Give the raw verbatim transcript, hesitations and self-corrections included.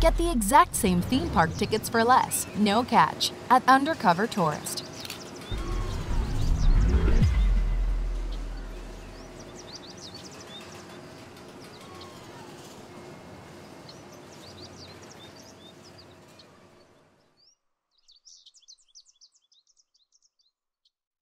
Get the exact same theme park tickets for less, no catch, at Undercover Tourist.